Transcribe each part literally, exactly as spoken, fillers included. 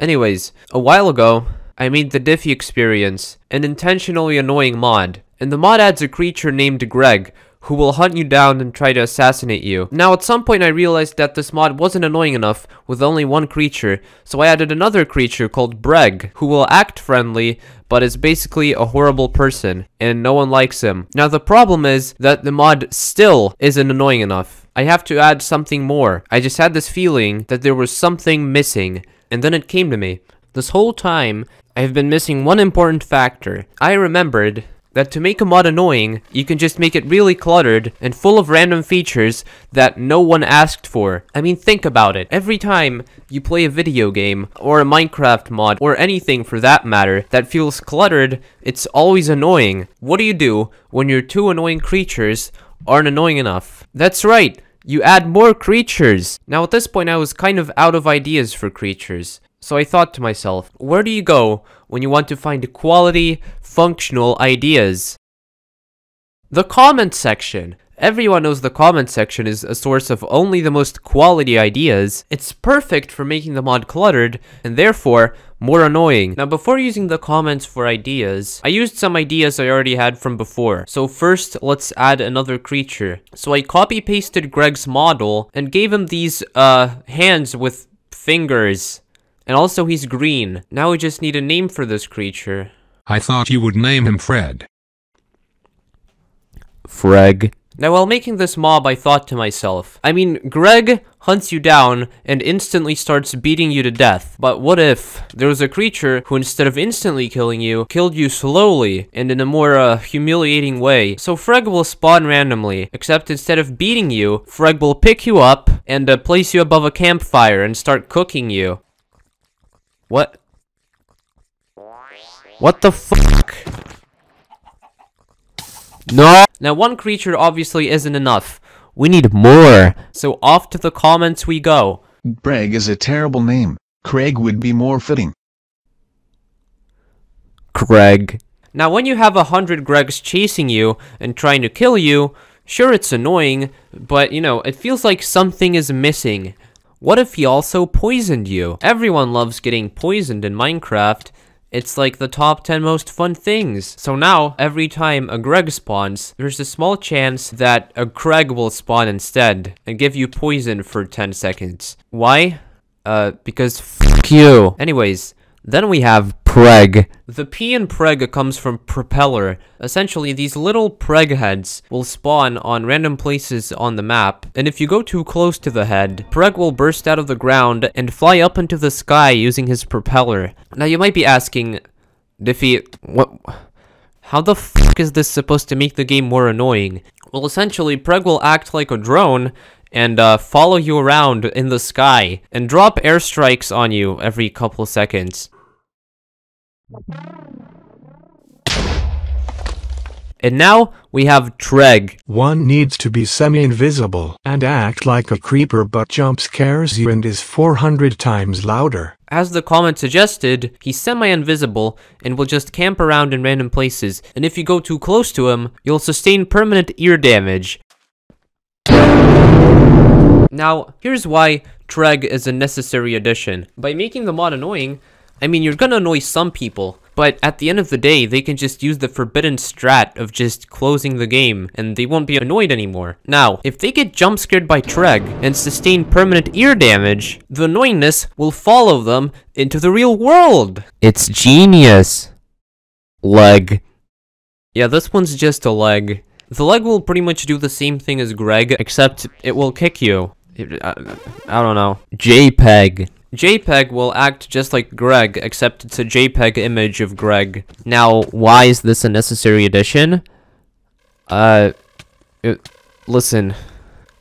Anyways, a while ago, I made The Diffy Experience, an intentionally annoying mod, and the mod adds a creature named Greg, who will hunt you down and try to assassinate you. Now at some point I realized that this mod wasn't annoying enough with only one creature, so I added another creature called Breg, who will act friendly, but is basically a horrible person, and no one likes him. Now the problem is that the mod still isn't annoying enough. I have to add something more. I just had this feeling that there was something missing, and then it came to me. This whole time, I've been missing one important factor. I remembered that to make a mod annoying, you can just make it really cluttered and full of random features that no one asked for. I mean, think about it. Every time you play a video game, or a Minecraft mod, or anything for that matter, that feels cluttered, it's always annoying. What do you do when your two annoying creatures aren't annoying enough? That's right, you add more creatures! Now at this point I was kind of out of ideas for creatures. So I thought to myself, where do you go when you want to find quality, functional ideas? The comment section! Everyone knows the comment section is a source of only the most quality ideas. It's perfect for making the mod cluttered, and therefore, more annoying. Now before using the comments for ideas, I used some ideas I already had from before. So first, let's add another creature. So I copy-pasted Greg's model, and gave him these, uh, hands with fingers. And also he's green. Now we just need a name for this creature. I thought you would name him Fred. Freg. Now while making this mob, I thought to myself, I mean, Greg hunts you down and instantly starts beating you to death. But what if there was a creature who, instead of instantly killing you, killed you slowly and in a more uh, humiliating way? So Freg will spawn randomly, except instead of beating you, Freg will pick you up and uh, place you above a campfire and start cooking you. What? What the fuck? No! Now one creature obviously isn't enough. We need more. So off to the comments we go. Breg is a terrible name. Craig would be more fitting. Craig. Now when you have a hundred Gregs chasing you and trying to kill you, sure it's annoying, but you know, it feels like something is missing. What if he also poisoned you? Everyone loves getting poisoned in Minecraft. It's like the top ten most fun things. So now, every time a Greg spawns, there's a small chance that a Craig will spawn instead and give you poison for ten seconds. Why? Uh, because fuck you. Anyways, then we have Preg. The P in Preg comes from propeller. Essentially, these little Preg heads will spawn on random places on the map, and if you go too close to the head, Preg will burst out of the ground and fly up into the sky using his propeller. Now you might be asking, Diffy, what? How the fuck is this supposed to make the game more annoying? Well, essentially, Preg will act like a drone and uh, follow you around in the sky and drop airstrikes on you every couple seconds. And now we have Treg. One needs to be semi-invisible and act like a creeper, but jump scares you and is four hundred times louder. As the comment suggested, he's semi-invisible and will just camp around in random places, and if you go too close to him, you'll sustain permanent ear damage. Now, here's why Treg is a necessary addition. By making the mod annoying, I mean, you're gonna annoy some people, but at the end of the day, they can just use the forbidden strat of just closing the game, and they won't be annoyed anymore. Now, if they get jumpscared by Treg and sustain permanent ear damage, the annoyingness will follow them into the real world! It's genius! Leg. Yeah, this one's just a leg. The leg will pretty much do the same thing as Greg, except it will kick you. It, I, I don't know. JPEG. JPEG will act just like Greg, except it's a JPEG image of Greg. Now, why is this a necessary addition? Uh, it, listen.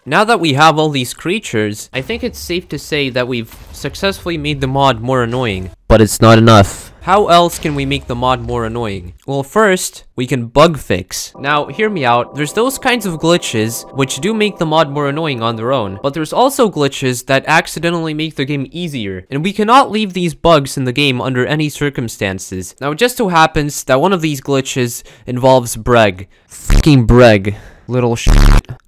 Now that we have all these creatures, I think it's safe to say that we've successfully made the mod more annoying. But it's not enough. How else can we make the mod more annoying? Well, first, we can bug fix. Now, hear me out. There's those kinds of glitches which do make the mod more annoying on their own, but there's also glitches that accidentally make the game easier, and we cannot leave these bugs in the game under any circumstances. Now, it just so happens that one of these glitches involves Breg. Fucking Breg. little shit.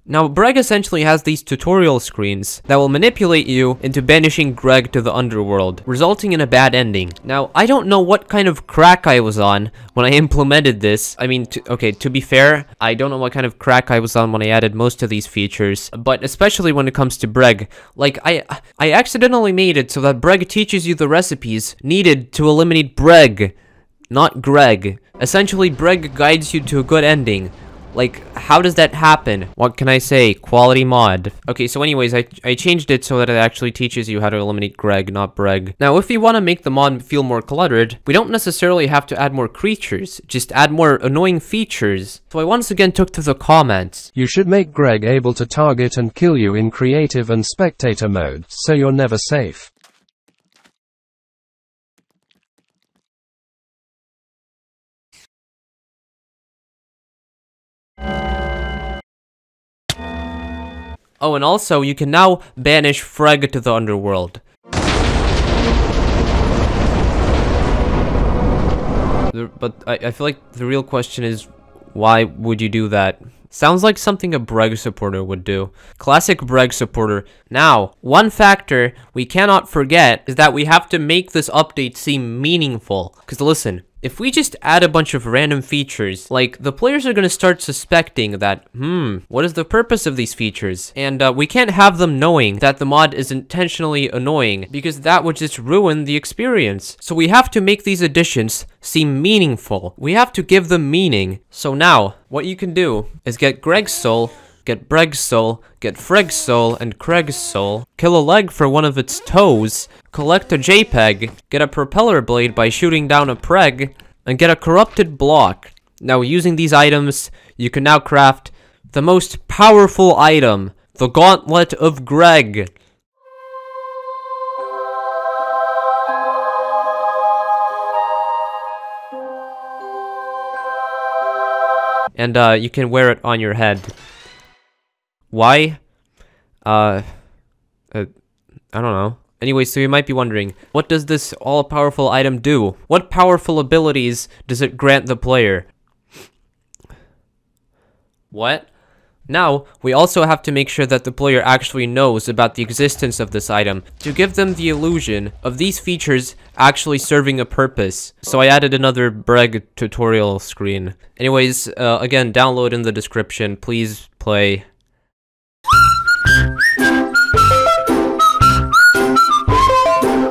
Now, Breg essentially has these tutorial screens that will manipulate you into banishing Greg to the underworld, resulting in a bad ending. Now, I don't know what kind of crack I was on when I implemented this. I mean, to, okay, to be fair, I don't know what kind of crack I was on when I added most of these features, but especially when it comes to Breg. Like, I, I accidentally made it so that Breg teaches you the recipes needed to eliminate Breg, not Greg. Essentially, Breg guides you to a good ending. Like, how does that happen? What can I say? Quality mod. Okay, so anyways, I, I changed it so that it actually teaches you how to eliminate Greg, not Breg. Now, if we want to make the mod feel more cluttered, we don't necessarily have to add more creatures, just add more annoying features. So I once again took to the comments. You should make Greg able to target and kill you in creative and spectator mode, so you're never safe. Oh, and also, you can now banish Freg to the underworld. But I, I feel like the real question is, why would you do that? Sounds like something a Breg supporter would do. Classic Breg supporter. Now, one factor we cannot forget is that we have to make this update seem meaningful. Because listen, if we just add a bunch of random features, like, the players are going to start suspecting that, hmm, what is the purpose of these features? And uh, we can't have them knowing that the mod is intentionally annoying, because that would just ruin the experience. So we have to make these additions seem meaningful. We have to give them meaning. So now, what you can do is get Greg's soul, get Breg's soul, get Freg's soul, and Craig's soul, kill a leg for one of its toes, collect a JPEG, get a propeller blade by shooting down a Preg, and get a corrupted block. Now, using these items, you can now craft the most powerful item, the Gauntlet of Greg. And uh, you can wear it on your head. Why? Uh, uh, I don't know. Anyway, so you might be wondering, what does this all-powerful item do? What powerful abilities does it grant the player? What? Now, we also have to make sure that the player actually knows about the existence of this item, to give them the illusion of these features actually serving a purpose. So I added another Breg tutorial screen. Anyways, uh, again, download in the description, please play.